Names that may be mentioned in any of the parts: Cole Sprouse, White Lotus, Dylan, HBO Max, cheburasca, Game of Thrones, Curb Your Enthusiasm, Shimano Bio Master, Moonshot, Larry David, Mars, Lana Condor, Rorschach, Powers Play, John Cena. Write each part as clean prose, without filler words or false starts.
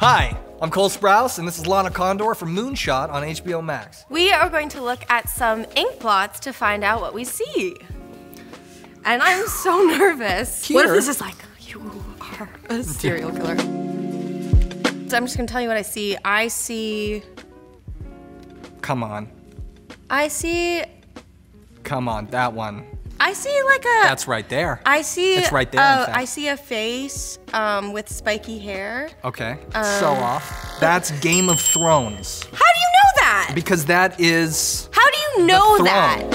Hi, I'm Cole Sprouse, and this is Lana Condor from Moonshot on HBO Max. We are going to look at some ink plots to find out what we see. And I'm so nervous. What if this is like, you are a serial killer? So I'm just gonna tell you what I see. I see... Come on. I see... Come on, that one. I see like a... That's right there. I see... It's right there, in fact. I see a face with spiky hair. Okay, so off. That's Game of Thrones. How do you know that? Because that is... How do you know that?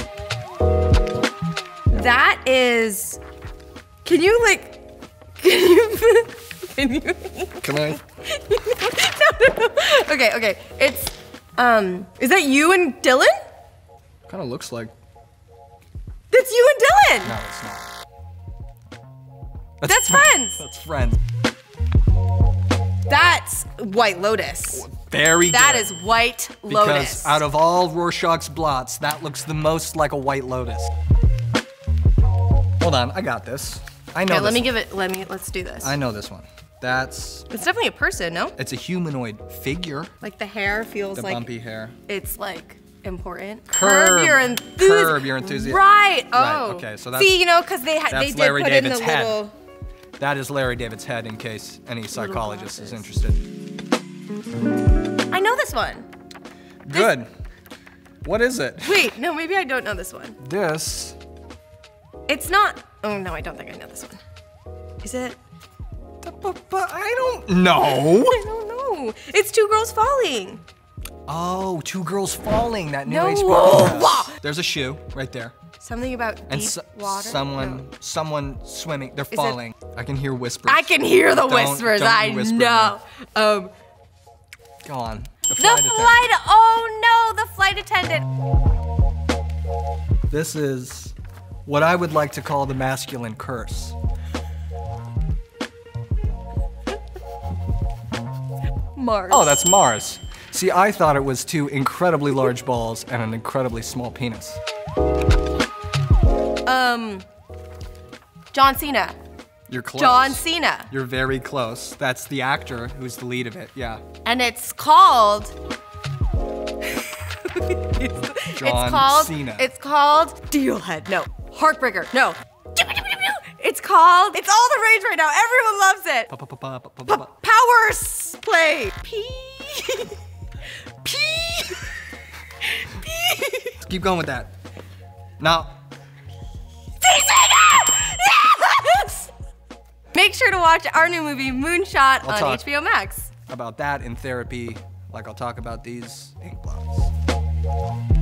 That is... Can you like... Can you... Can you... Can I? No. Okay, okay. It's... Is that you and Dylan? Kind of looks like... That's you and Dylan! No, it's not. That's Friends! That's Friends. That's White Lotus. Very good. That is White Lotus. Because out of all Rorschach's blots, that looks the most like a White Lotus. Hold on, I got this. I know this. Let's do this. I know this one. That's... It's definitely a person, no? It's a humanoid figure. Like the hair feels like... The bumpy hair. It's like... Important. Curb your enthusiasm. Right. Oh. Right. Okay. So that's. See, you know, because they did Larry put David's in the head. Little. That is Larry David's head, in case any psychologist is interested. I know this one. Good. What is it? Wait. No. Maybe I don't know this one. This. It's not. Oh no! I don't think I know this one. Is it? I don't know. I don't know. It's Two Girls Falling. Oh, Two Girls Falling, that new HBO Max. There's a shoe right there. Something about deep water? Someone swimming, they're falling. I can hear whispers. I can hear the whispers, I know. Go on. The flight attendant. This is what I would like to call the masculine curse. Mars. Oh, that's Mars. See, I thought it was two incredibly large balls and an incredibly small penis. John Cena. You're close. John Cena. You're very close. That's the actor who's the lead of it, yeah. And it's called... John Cena. It's called Dealhead. No. Heartbreaker. No. It's called... It's all the rage right now. Everyone loves it. Powers Play. Keep going with that. Now. Yes! Make sure to watch our new movie, Moonshot, on HBO Max. About that in therapy, like I'll talk about these ink blots.